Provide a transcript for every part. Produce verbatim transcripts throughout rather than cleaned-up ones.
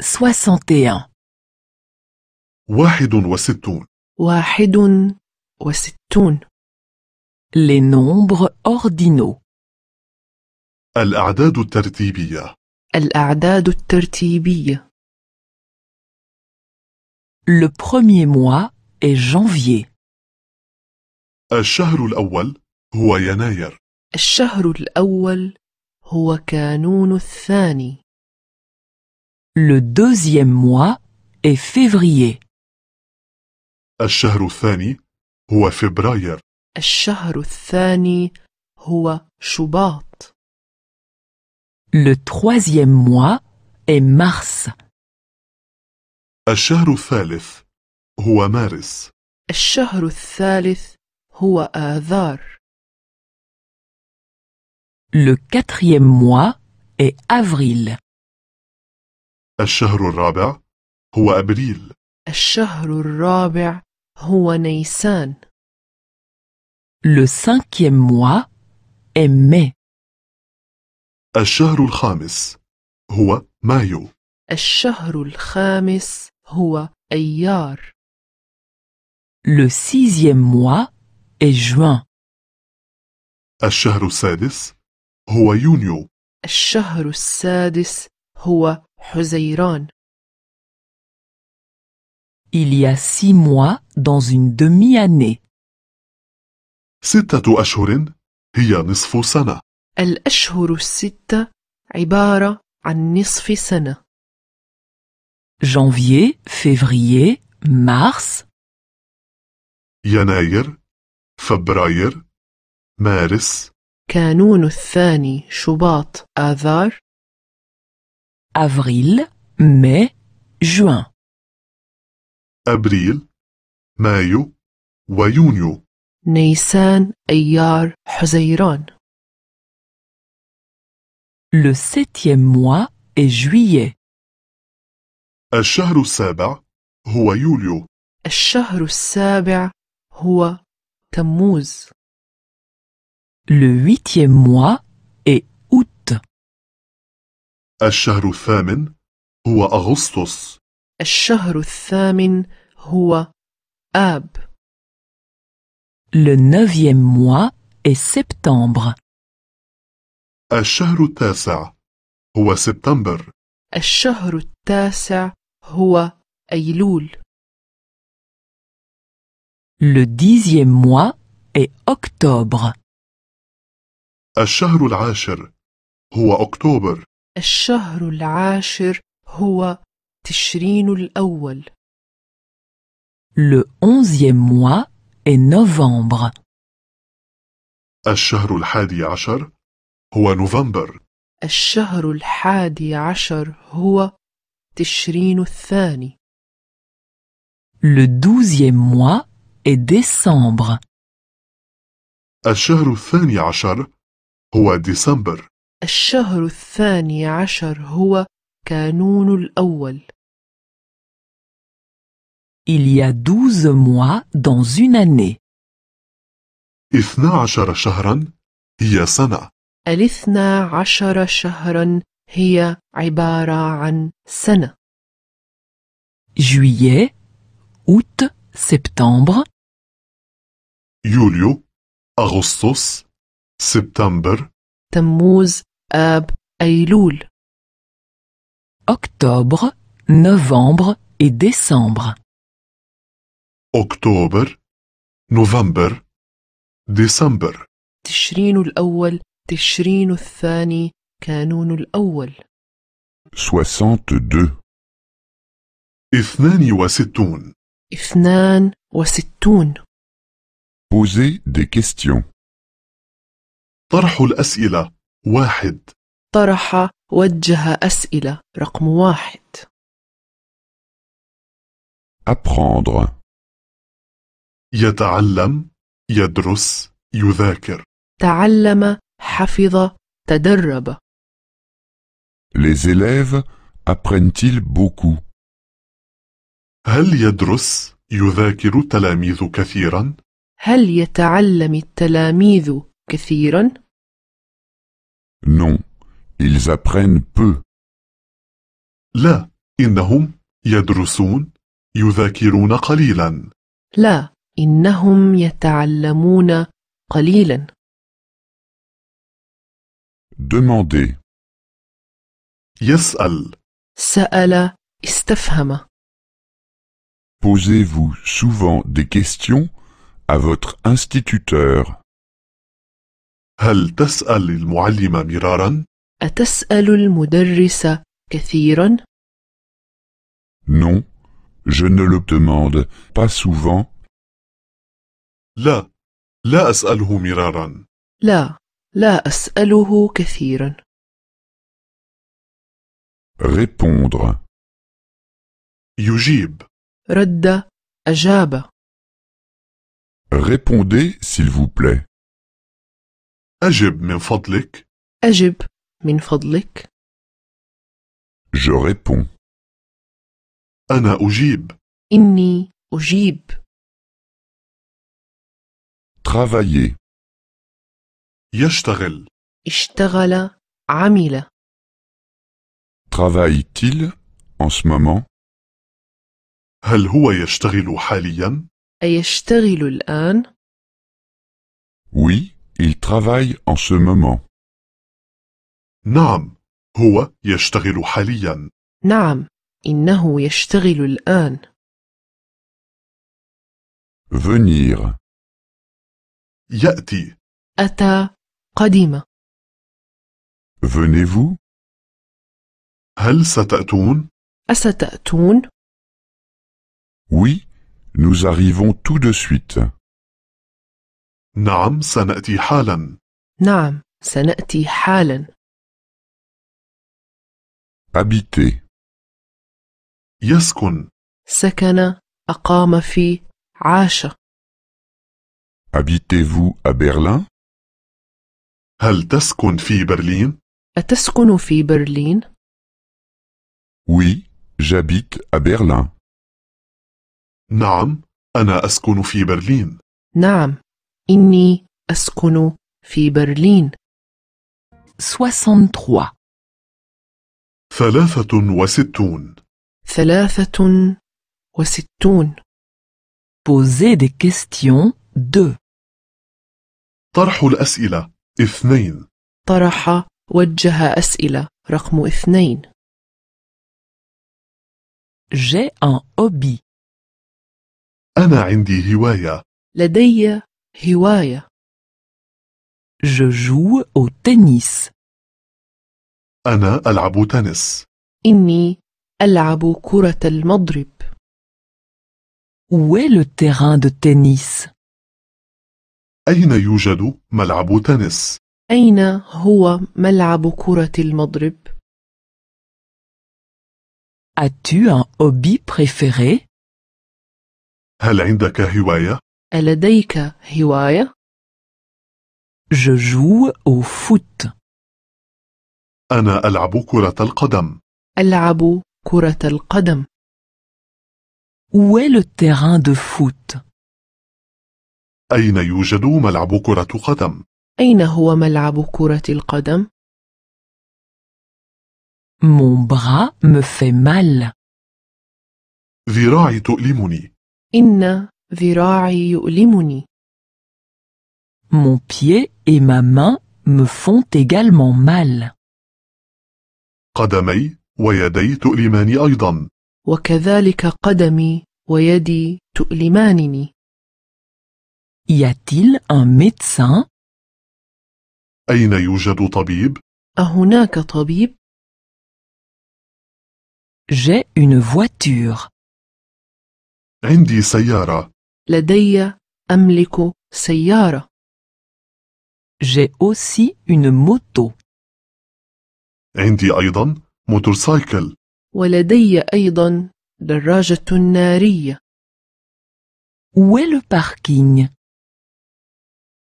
soixante et un. واحد وستون. واحد وستون. Les nombres ordinaux. الأعداد الترتيبية. الأعداد الترتيبية. Le premier mois est janvier. الشهر الأول هو يناير. الشهر الأول هو كانون الثاني. Le deuxième mois est février. الشهر الثاني هو فبراير. الشهر الثاني هو شباط. Le troisième mois est mars. الشهر الثالث هو مارس. الشهر الثالث هو آذار. Le quatrième mois est avril. الشهر الرابع هو أبريل. الشهر الرابع هو نيسان. Le cinquième mois est mai. الشهر الخامس هو مايو. الشهر الخامس هو أيار. Le sixième mois est juin. الشهر السادس هو يونيو. الشهر السادس هو حزيران. Il y a six mois dans une demi-année. ستة أشهر هي نصف سنة. الأشهر الستة عبارة عن نصف سنة. Janvier, février, mars. يناير، فبراير، مارس. كانون الثاني، شباط، آذار. Avril, mai, juin. أبريل، مايو ويونيو. نيسان، أيار، حزيران. Le septième mois est juillet. الشهر السابع هو يوليو. الشهر السابع هو تموز. Le huitième mois est août. الشهر الثامن هو أغسطس. الشهر الثامن هو آب. Le neuvième mois est septembre. الشهر التاسع هو سبتمبر. الشهر التاسع هو أيلول. Le dixième mois est octobre. الشهر العاشر هو أكتوبر. الشهر العاشر هو تشرين الأول. Le onzième mois est novembre. الشهر الحادي عشر هو نوفمبر. الشهر الحادي عشر هو تشرين الثاني. Le douzième mois est décembre. الشهر الثاني عشر هو ديسمبر. الشهر الثاني عشر هو كانون الأول. Il y a douze mois dans une année. اثنا عشر شهرا هي سنة. الاثنا عشر شهرا هي عبارة عن سنة. juillet, août, septembre. يوليو، أغسطس، سبتمبر. تموز، آب، أيلول. Octobre, novembre et décembre. أكتوبر، نوفمبر، ديسمبر. تشرين الأول، تشرين الثاني، كانون الأول. soixante-deux. اثنان وستون. اثنان وستون. Poser des questions. طرح الأسئلة واحد. طرح وجه أسئلة رقم واحد. apprendre. يتعلم، يدرس، يذاكر. تعلم، حفظ، تدرب. les élèves apprennent-ils beaucoup? هل يدرس، يذاكر التلاميذ كثيرا؟ هل يتعلم التلاميذ كثيرا؟ non, ils apprennent peu. لا، إنهم يدرسون، يذاكرون قليلا. لا، إنهم يتعلمون قليلا. Demander. يسأل. سأل، استفهم. Posez-vous souvent des questions à votre instituteur. هل تسأل المعلم مرارا؟ أتسأل المدرس كثيرا؟ Non, je ne le demande pas souvent. لا، لا أسأله مرارا. لا، لا أسأله كثيرا. Répondre. يجيب. رد، أجاب. Répondez s'il vous plaît. أجب من فضلك. أجب من فضلك. Je réponds. أنا أجيب. إني أجيب. Travailler. يشتغل. اشتغل، عمل. Travaille-t-il en ce moment? هل هو يشتغل حاليا؟ أيشتغل الآن؟ Oui, il travaille en ce moment. نعم، هو يشتغل حاليا. نعم، إنه يشتغل الآن. Venir. يأتي. أتى، قدم. Venez-vous? هل ستأتون؟ أستأتون؟ Oui, nous arrivons tout de suite. نعم، سنأتي حالا. نعم، سنأتي حالا. Habiter. يسكن. سكن، أقام في، عاش. Habitez-vous à Berlin? هل تسكن في برلين؟ أتسكن في برلين؟ Oui, j'habite à Berlin. نعم، أنا أسكن في برلين. نعم، إني أسكن في برلين. soixante-trois. ثلاثة وستون. ثلاثة وستون. Poser des questions. deux. طرح الأسئلة. اثنين. طرح، وجه أسئلة. رقم اثنين. J'ai un hobby. أنا عندي هواية. لدي هواية. Je joue au tennis. أنا ألعب تنس. إني ألعب كرة المضرب. Où est le terrain de tennis? أين يوجد ملعب تنس؟ أين هو ملعب كرة المضرب؟ As-tu un hobby préféré? هل عندك هواية؟ ألديك هواية؟ Je joue au foot. أنا ألعب كرة القدم. ألعب كرة القدم. Où est le terrain de foot? أين يوجد ملعب كرة قدم؟ أين هو ملعب كرة القدم؟ Mon bras me fait mal. ذراعي تؤلمني. إن ذراعي يؤلمني. Mon pied et ma main me font également mal. قدمي ويدي تؤلماني أيضا. وكذلك قدمي ويدي تؤلمانني. Y a-t-il un médecin? أين يوجد طبيب؟ أهناك طبيب؟ J'ai une voiture. عندي سيارة. لدي أملك سيارة. J'ai aussi une moto. عندي أيضا موتورسايكل. ولدي أيضا دراجة نارية. Où est le parking?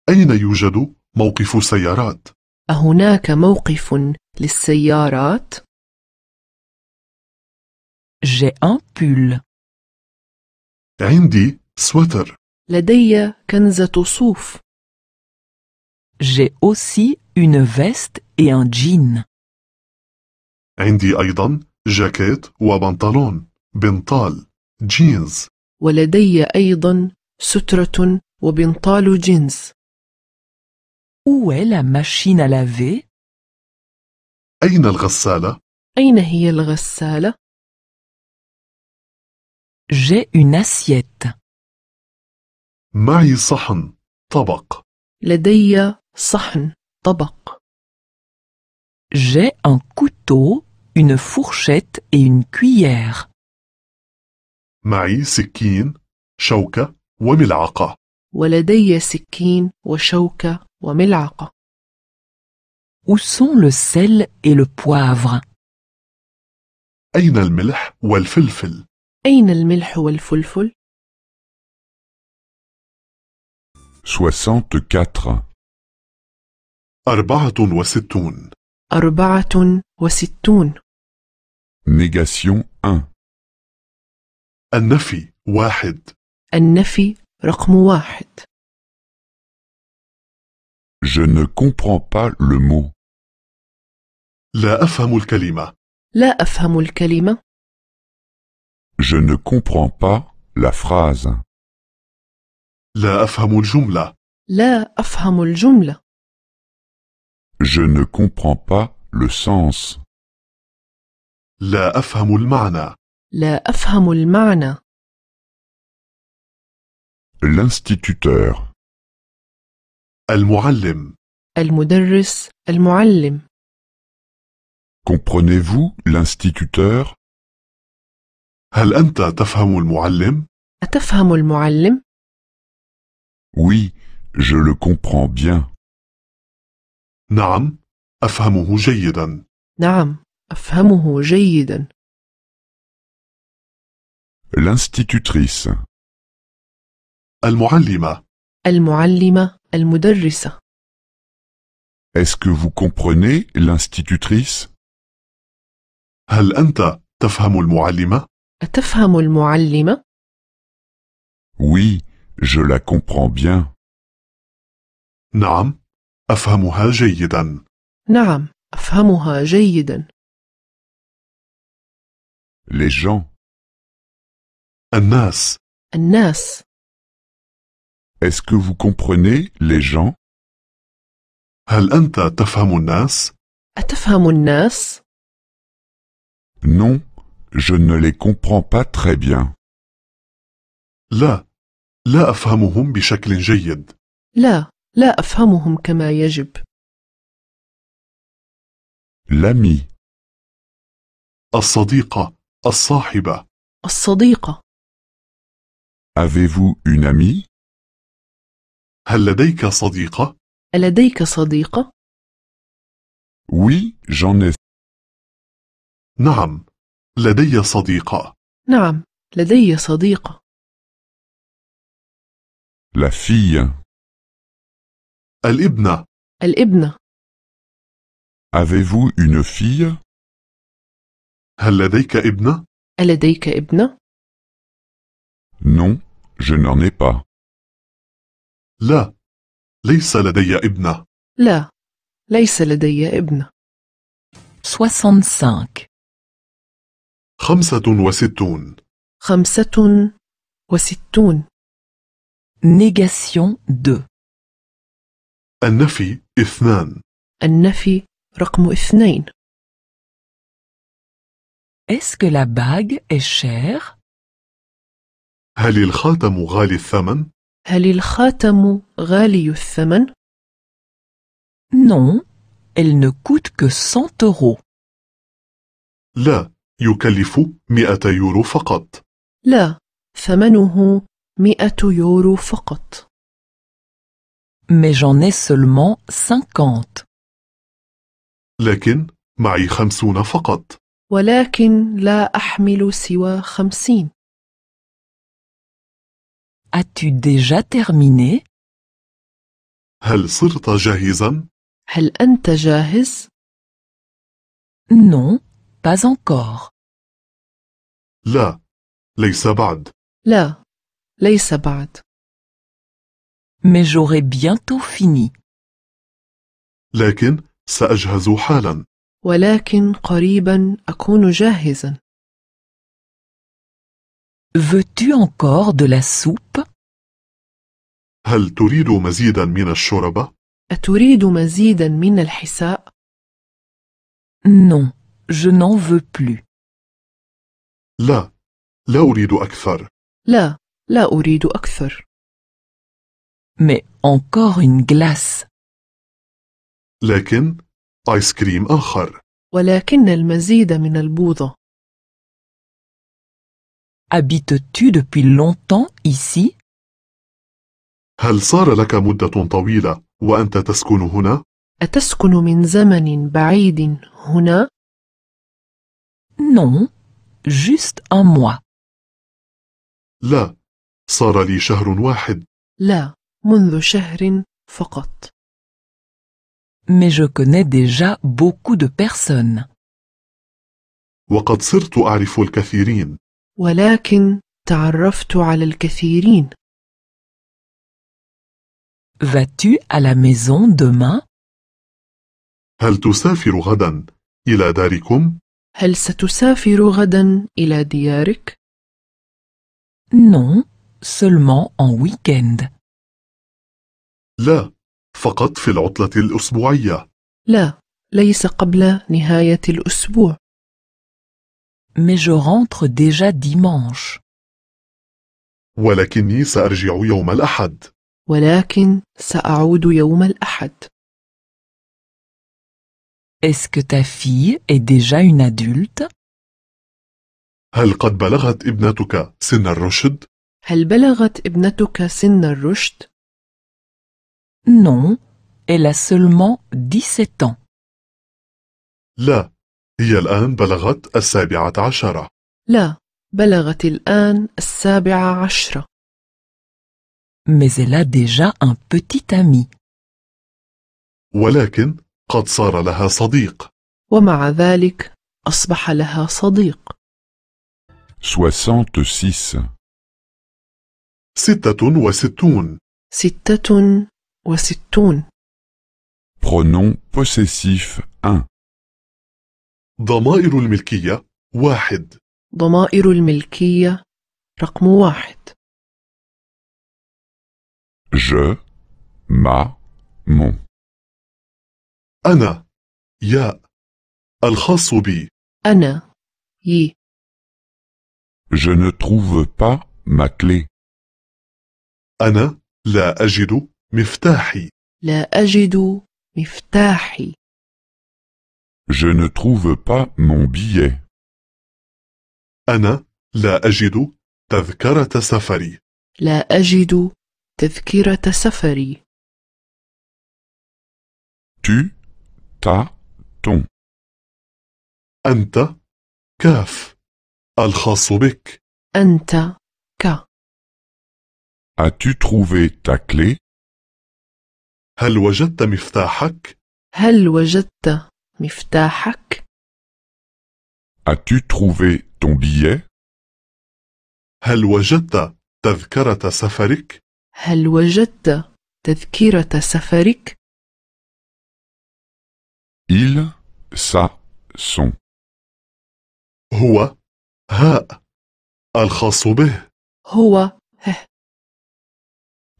أين يوجد موقف سيارات؟ أهناك موقف للسيارات؟ J'ai un pull. عندي سويتر. لدي كنزة صوف. J'ai aussi une veste et un jean. عندي أيضا جاكيت وبنطلون، بنطال، جينز. ولدي أيضا سترة وبنطال جينز. Où est la machine à laver? أين الغسالة؟ أين هي الغسالة؟ J'ai une assiette. معي صحن، طبق. لدي صحن، طبق. J'ai un couteau, une fourchette et une cuillère. معي سكين، شوكة وملعقة. ولدي سكين وشوكة وملعقة. Où sont le sel et le poivre? أين الملح والفلفل؟ أين الملح والفلفل؟ soixante-quatre. أربعة وستون. أربعة وستون. Négation un. النفي واحد. النفي رقم واحد. Je ne comprends pas le mot. لا أفهم الكلمة. لا أفهم الكلمة. Je ne comprends pas la phrase. لا أفهم الجملة. لا أفهم الجملة. Je ne comprends pas le sens. لا أفهم المعنى. لا أفهم المعنى. L'instituteur. المعلم. المدرس، المعلم. Comprenez-vous l'instituteur? هل أنت تفهم المعلم؟ أتفهم المعلم؟ Oui, je le comprends bien. نعم، أفهمه جيدا. نعم، أفهمه جيدا. L'institutrice. المعلمة. المعلمة، المدرسة. Est-ce que vous comprenez l'institutrice? هل أنت تفهم المعلمة؟ أتفهم المعلمة؟ Oui, je la comprends bien. نعم، أفهمها جيدا. نعم، أفهمها جيدا. Les gens. الناس. الناس. Est-ce que vous comprenez les gens? هل أنت تفهم الناس؟ أتفهم الناس؟ Non, je ne les comprends pas très bien. لا، لا أفهمهم بشكل جيد. لا، لا أفهمهم كما يجب. l'ami. الصديقة، الصاحبة. الصديقة. Avez-vous une amie? هل لديك صديقة؟ لديك صديقة؟ Oui, j'en ai. نعم، لدي صديقة. نعم، لدي صديقة. La fille. الابنة. الابنة. Avez-vous une fille? هل لديك ابنة؟ لديك ابنة؟ Non, je n'en ai pas. لا، ليس لدي ابنة. لا، ليس لدي ابنة. soixante-cinq. خمسة وستون. خمسة وستون. Négation deux. النفي اثنان. النفي رقم اثنين. Est-ce que la bague est chère? هل الخاتم غالي الثمن؟ هل الخاتم غالي الثمن؟ Non, elle ne coûte que cent euros. لا، يكلف مئة يورو فقط. لا، ثمنه مئة يورو فقط. Mais j'en ai seulement cinquante. لكن معي خمسون فقط. ولكن لا أحمل سوى خمسين. As-tu déjà terminé? هل صرت جاهزا؟ هل أنت جاهز؟ Non, pas encore. لا، ليس بعد. لا، ليس بعد. Mais j'aurai bientôt fini. لكن سأجهز حالا. ولكن قريبا أكون جاهزا. Veux-tu encore de la soupe? هل تريد مزيدا من الشوربة؟ أتريد مزيدا من الحساء؟ Non, je n'en veux plus. لا, لا أريد أكثر. لا, لا أريد أكثر. Mais encore une glace. لكن آيس كريم آخر. ولكن المزيد من البوظة. Habites-tu depuis longtemps ici? هل صار لك مدة طويلة وأنت تسكن هنا؟ أتسكن من زمن بعيد هنا؟ Non, juste un mois. لا, صار لي شهر واحد. لا, منذ شهر فقط. Mais je connais déjà beaucoup de personnes. وقد صرت أعرف الكثيرين. ولكن تعرفت على الكثيرين. Vas-tu à la maison demain? هل تسافر غدا إلى داركم؟ هل ستسافر غدا إلى ديارك؟ Non, seulement en week-end. لا, فقط في العطلة الأسبوعية. لا, ليس قبل نهاية الأسبوع. Mais je rentre déjà dimanche. ولكني سأرجع يوم الأحد. ولكن سأعود يوم الأحد. Est-ce que ta fille est déjà une adulte? هل قد بلغت ابنتك سن الرشد؟ هل بلغت ابنتك سن الرشد؟ Non, elle a seulement dix-sept ans. لا, هي الآن بلغت السابعة عشرة. لا, بلغت الآن السابعة عشرة. Mais elle a déjà un petit ami. ولكن قد صار لها صديق. ومع ذلك أصبح لها صديق. soixante-six. ستة وستون. ستة وستون. Pronom possessif un. ضمائر الملكية واحد. ضمائر الملكية رقم واحد. Je, ma, mon. أنا, يا, الخاص بي. أنا, يي. Je ne trouve pas ma clé. أنا لا أجد مفتاحي. لا أجد مفتاحي. Je ne trouve pas mon billet. أنا لا أجد تذكرة سفري. لا أجد تذكرة سفري. Tu, ta, ton. أنت, كاف, الخاص بك. أنت, ك. As-tu trouvé ta clé? هل وجدت مفتاحك؟ هل وجدت مفتاحك؟ As-tu trouvé ton billet? هل وجدت تذكرة سفرك؟ هل وجدت تذكرة سفرك؟ Il, ça, son. هو, هاء, الخاص به. هو, هه.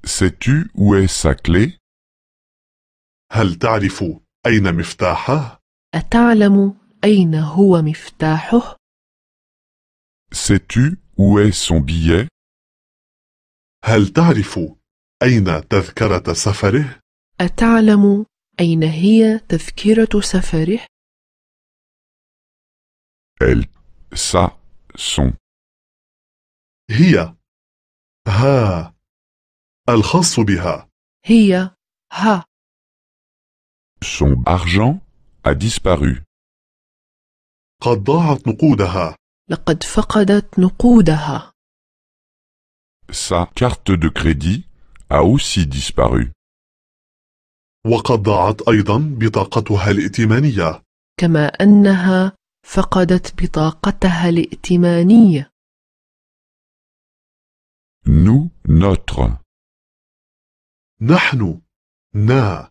Sais-tu où est sa clé? هل تعرف أين مفتاحه؟ أتعلم أين هو مفتاحه؟ Sais-tu où est son billet? هل تعرف أين تذكرة سفره؟ أتعلم أين هي تذكرة سفره؟ Elle, ça, son. هي, ها, الخاص بها. هي, ها. Son argent a disparu. قد ضاعت نقودها. لقد فقدت نقودها. Sa carte de crédit a aussi disparu. وقد ضاعت أيضا بطاقتها الائتمانية. كما أنها فقدت بطاقتها الائتمانية. Nous, notre. نحن, نا,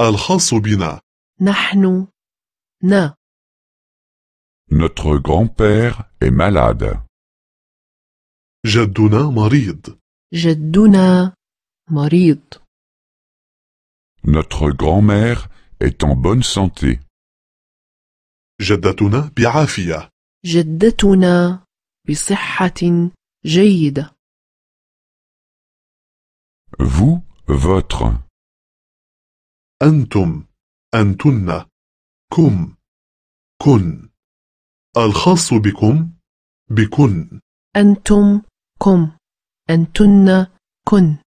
الخاص بنا. نحن, Na. Notre grand-père est malade. جدنا مريض. جدنا مريض. Notre grand-mère est en bonne santé. جدتنا بعافية. جدتنا بصحة جيدة. Vous, votre. أنتم، أنتن، كم، كن. الخاص بكم، بكن. أنتم، كم، أنتن، كن.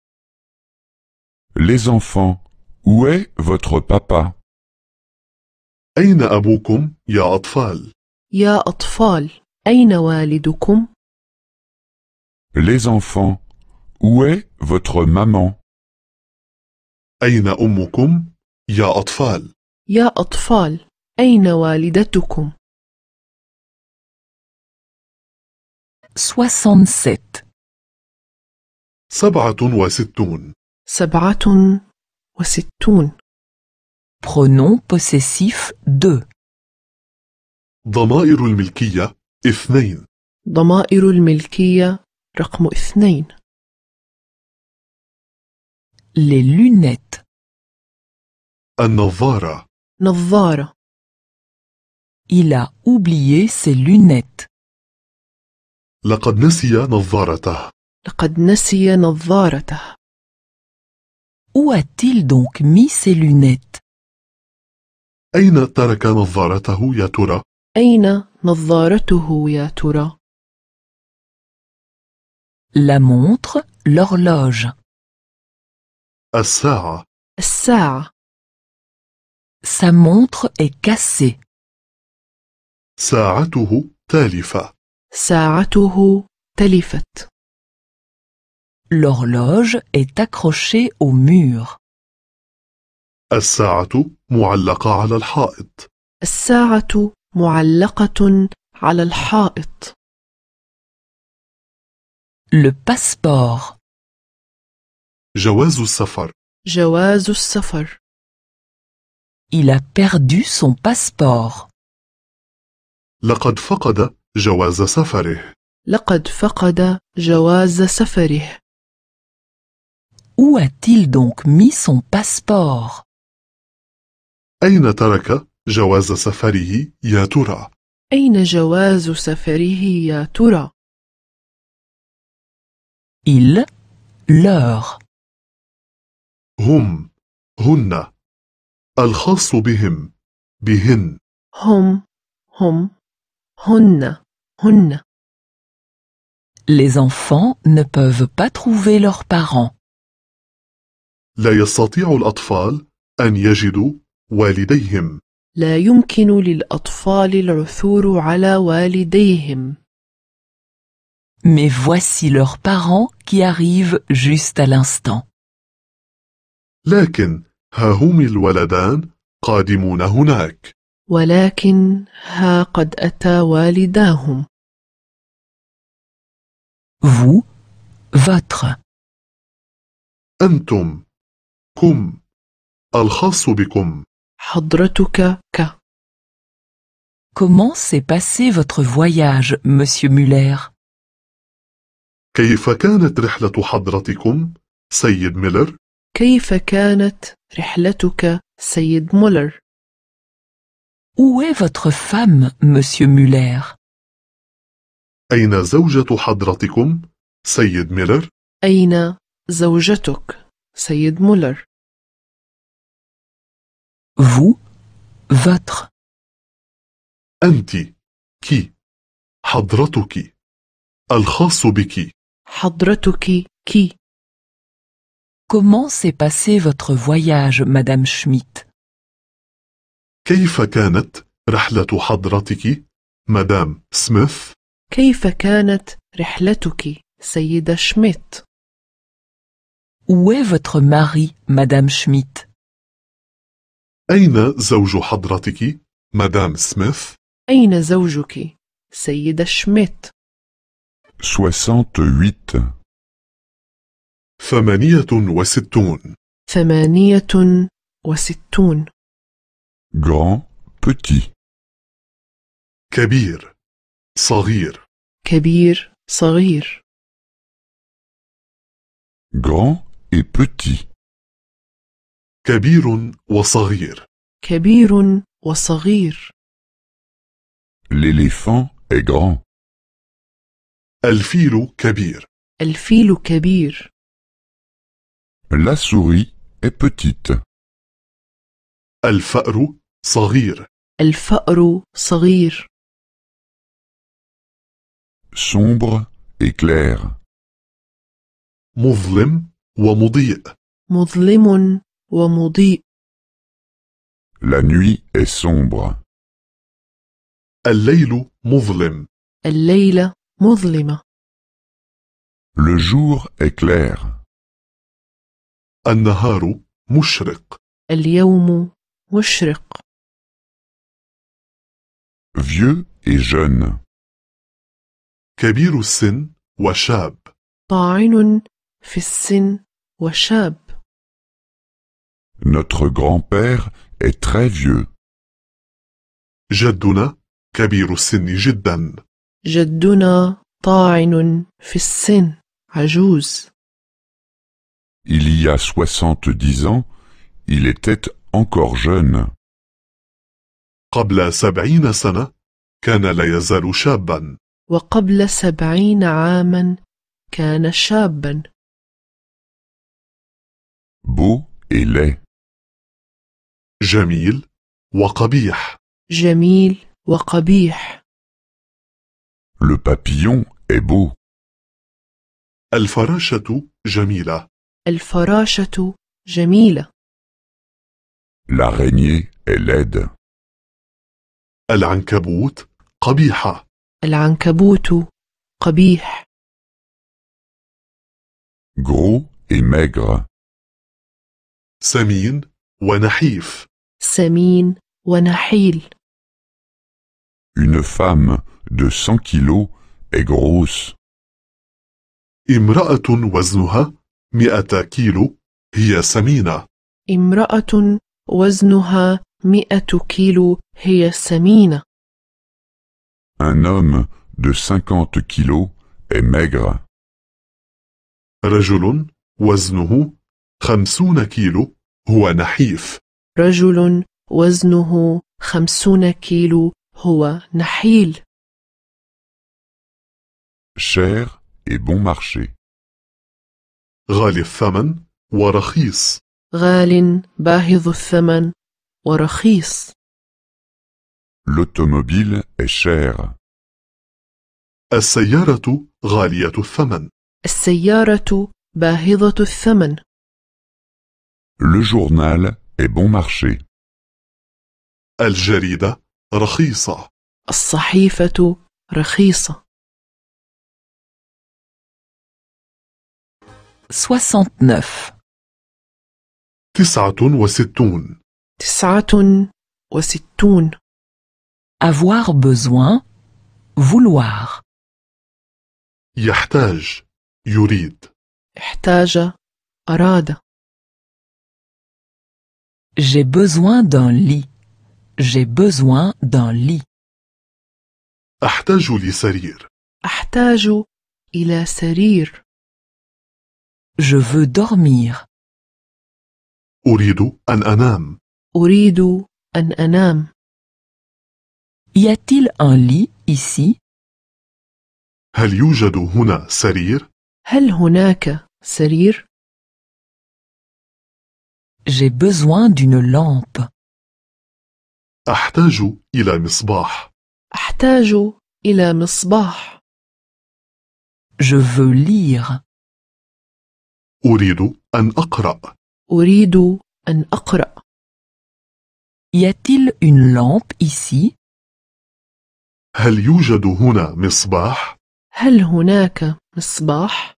Les enfants, où est votre papa? أين أبوكم يا أطفال؟ يا أطفال، أين والدكم؟ Les enfants, où est votre maman? أين أمكم يا أطفال؟ يا أطفال، أين والدتكم؟ soixante-sept. سبعة وستون. سبعة وستون. Pronom possessif deux. ضمائر الملكية اثنين. ضمائر الملكية رقم اثنين. Les lunettes. النظارة. نظارة. Il a oublié ses lunettes. لقد نسي نظارته. لقد نسي نظارته. Où a-t-il donc mis ses lunettes? أين ترك نظارته يا ترى؟ أين نظارته يا ترى؟ La montre, l'horloge. الساعة. الساعة. Sa montre est cassée. ساعته تالفة. ساعته تلفت. L'horloge est accrochée au mur. الساعة معلقة على الحائط. الساعة معلقة على الحائط. Le passeport. جواز السفر. جواز السفر. Il a perdu son passeport. لقد فقد جواز سفره. لقد فقد جواز سفره. Où a-t-il donc mis son passeport? أين ترك جواز سفره يا ترى؟ أين جواز سفره يا ترى؟ Il, leur. هم، هن. الخاص بهم، بهن. هم، هم. هن، هن. Les enfants ne peuvent pas trouver leurs parents. لا يستطيع الأطفال أن يجدوا والديهم. لا يمكن للأطفال العثور على والديهم. Mais voici leurs parents qui arrivent juste à l'instant. لكن ها هم الولدان قادمون هناك. ولكن ها قد أتى والداهم. Vous, votre. أنتم. كم. الخاص بكم. حضرتك ك. Comment s'est passé votre voyage, Monsieur Muller? كيف كانت رحلة حضرتكم سيد ميلر؟ كيف كانت رحلتك سيد مولر؟ Où est votre femme, Monsieur Muller? أين زوجة حضرتكم سيد ميلر؟ أين زوجتك سيد مولر؟ Vous, votre. أنتِ، كي. حضرتك. الخاص بك. حضرتك كي. Comment s'est passé votre voyage, Madame Schmidt? كيف كانت رحلة حضرتك، مدام سميث؟ كيف كانت رحلتك، سيدة شميت؟ Où est votre mari, Madame Schmidt? أين زوج حضرتك، مدام سميث؟ أين زوجك، سيدة شميت؟ soixante-huit. ثمانية وستون. ثمانية وستون. Grand, petit. كبير صغير كبير صغير grand et petit كبير وصغير كبير وصغير l'éléphant est grand الفيل كبير الفيل كبير la souris est petite الفأر صغير الفأر صغير sombre et clair مظلم ومضيء مظلم ومضيء la nuit est sombre الليل مظلم الليل مظلمة le jour est clair النهار مشرق اليوم مشرق vieux et jeune كبير السن وشاب طاعن في السن وشاب notre grand-père est très vieux جدنا كبير السن جدا جدنا طاعن في السن عجوز il y a soixante-dix ans il était encore jeune قبل سبعين سنة كان لا يزال شابا وقبل سبعين عاما كان شابا beau et laid جميل وقبيح جميل وقبيح le papillon est beau الفراشة جميلة الفراشة جميلة l'araignée est laide العنكبوت قبيحة العنكبوت قبيح gros et maigre سمين ونحيف سمين ونحيل une femme de cent kilos est grosse امرأة وزنها مئة كيلو هي سمينة امرأة وزنها مئة كيلو هي سمينة. Un homme de cinquante kilos est maigre. رجل وزنه خمسون كيلو هو نحيف. رجل وزنه خمسون كيلو هو نحيل. Cher et bon marché. غالي الثمن ورخيص. غال باهظ الثمن ورخيص. L'automobile est chère. السيارة غالية الثمن. السيارة باهظة الثمن. Le journal est bon marché. الجريدة رخيصة. الصحيفة رخيصة. soixante-neuf. تسعة وستون. تسعة وستون. Avoir besoin, vouloir. يحتاج, يريد. احتاج, أراد. J'ai besoin d'un lit. J'ai besoin d'un lit. أحتاج لسرير. أحتاج إلى سرير. Je veux dormir. أريد أن أنام. أريد أن أنام. Y a-t-il un lit ici? هل يوجد هنا سرير؟ هل هناك سرير؟ J'ai besoin d'une lampe. أحتاج إلى مصباح. أحتاج إلى مصباح. Je veux lire. أريد أن أقرأ. أريد أن أقرأ. Y a-t-il une lampe ici? هل يوجد هنا مصباح؟ هل هناك مصباح؟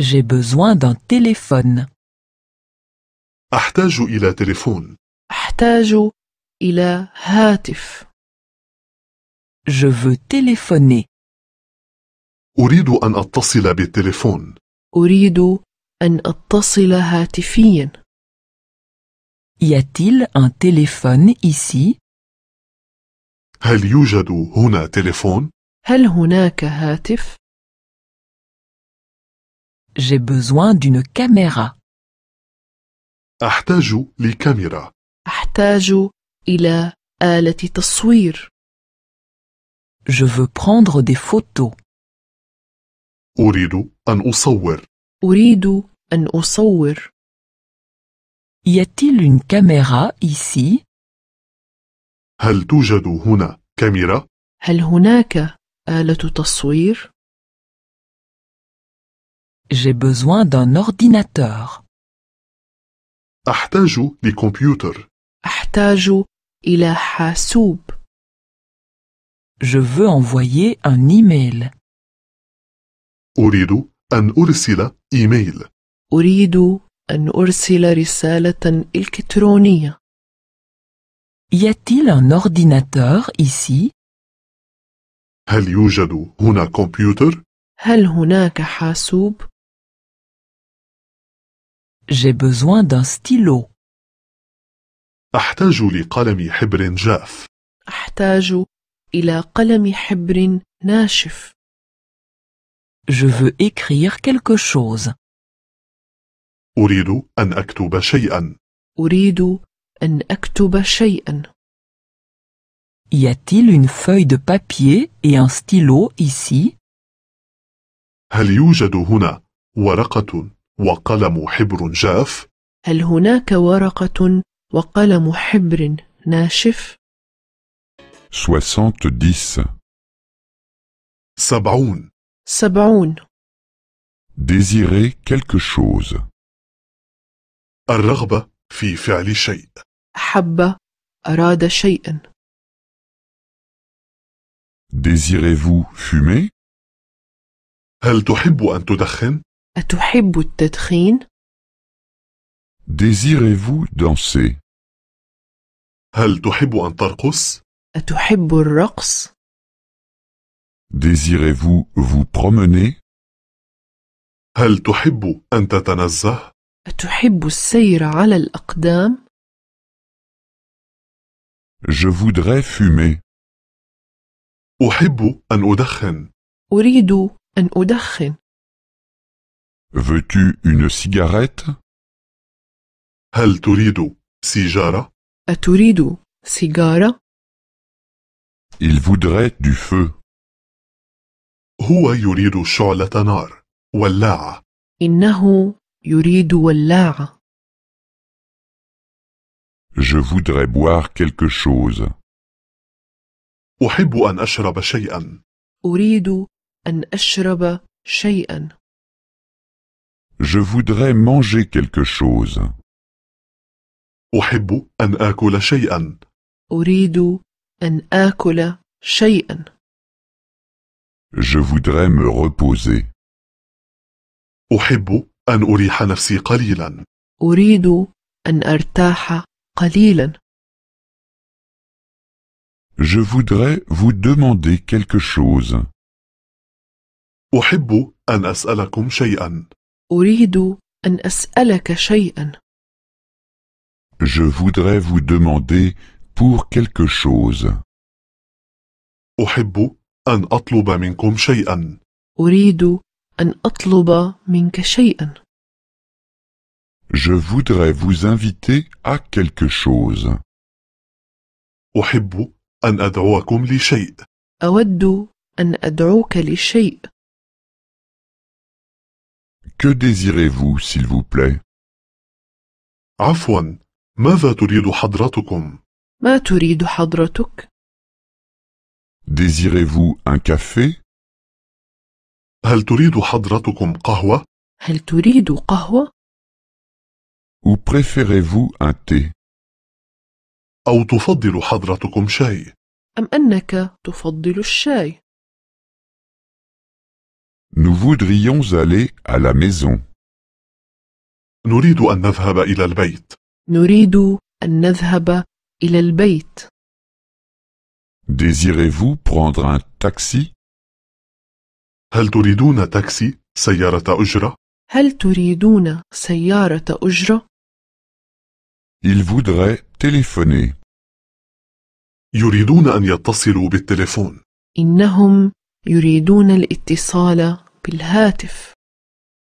J'ai besoin d'un téléphone. أحتاج إلى تليفون. أحتاج إلى هاتف. Je veux téléphoner. أريد أن أتصل بالتليفون. أريد أن أتصل هاتفيا. Y a-t-il un téléphone ici? هل يوجد هنا تليفون؟ هل هناك هاتف؟ J'ai besoin d'une caméra. أحتاج لكاميرا. أحتاج إلى آلة تصوير. Je veux prendre des photos. أريد أن أصور. أريد أن أصور. Y a-t-il une caméra ici? هل توجد هنا كاميرا؟ هل هناك آلة تصوير؟ J'ai besoin d'un ordinateur. أحتاج لكمبيوتر. أحتاج إلى حاسوب. Je veux envoyer un email. أريد أن أرسل إيميل. أريد أن أرسل رسالة إلكترونية. Y a-t-il un ordinateur ici? هل يوجد هنا كمبيوتر؟ هل هناك حاسوب؟ J'ai besoin d'un stylo. أحتاج لقلم حبر جاف. أحتاج إلى قلم حبر ناشف. Je veux écrire quelque chose. أريد أن أكتب شيئا. أريد أن أكتب شيئا. Y a-t-il une feuille de papier et un stylo ici? هل يوجد هنا ورقة وقلم حبر جاف؟ هل هناك ورقة وقلم حبر ناشف؟ soixante-dix. سبعون. سبعون. Désirer quelque chose. الرغبة في فعل شيء. أحب أراد شيئا. Désirez-vous fumer? هل تحب أن تدخن؟ أتحب التدخين؟ Désirez-vous danser? هل تحب أن ترقص؟ أتحب الرقص؟ Désirez-vous vous promener? هل تحب أن تتنزه؟ أتحب السير على الأقدام؟ Je voudrais fumer. أحب أن أدخن. أريد أن أدخن. Veux-tu une cigarette? هل تريد سيجارة؟ أتريد سيجارة؟ Il voudrait du feu. هو يريد شعلة نار، ولاعة. إنه يريد ولاعة. Je voudrais boire quelque chose. أحب أن أشرب شيئا. أريد أن أشرب شيئا. Je voudrais manger quelque chose. أحب أن آكل شيئا. أريد أن آكل شيئا. Je voudrais me reposer. أحب أن أريح نفسي قليلا. أريد أن أرتاح قليلا. Je voudrais vous demander quelque chose. أحب أن أسألكم شيئا. أريد أن أسألك شيئا. Je voudrais vous demander pour quelque chose. أحب أن أطلب منكم شيئا. أريد أن أطلب منك شيئا. Je voudrais vous inviter à quelque chose. أحب أن أدعوكم لشيء. أود أن أدعوك لشيء. Que désirez-vous, s'il vous plaît? عفوا، ماذا تريد حضرتكم؟ ما تريد حضرتك؟ Désirez-vous un café? هل تريد حضرتكم قهوة؟ هل تريد قهوة؟ Ou préférez-vous un thé? أو تفضل حضرتكم شاي؟ أم أنك تفضل الشاي؟ Nous voudrions aller à la maison. نريد أن نذهب إلى البيت. نريد أن نذهب إلى البيت. Désirez-vous prendre un taxi? هل تريدون تاكسي سيارة أجرة؟ هل تريدون سيارة أجرة؟ Il voudrait téléphoner. يريدون أن يتصلوا بالتلفون. إنهم يريدون الاتصال بالهاتف.